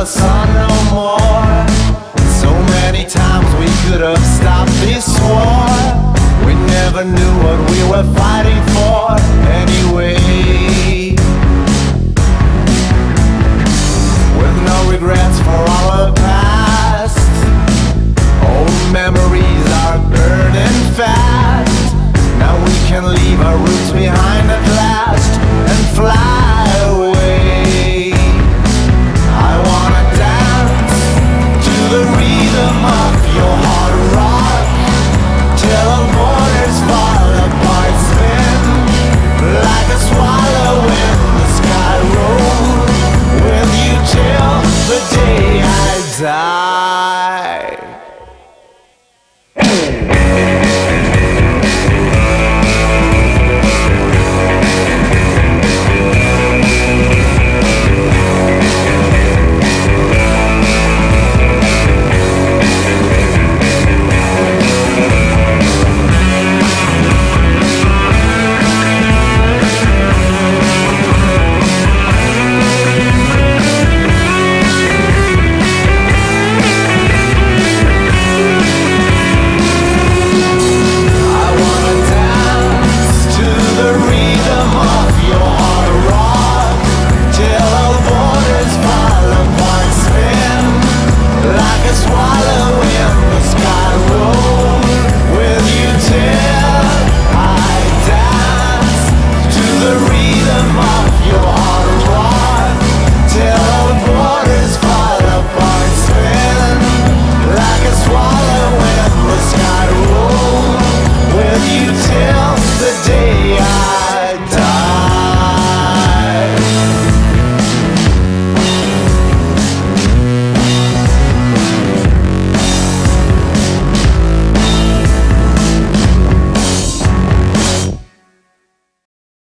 the sun no more. So many times we could have stopped this war. We never knew what we were fighting for anyway.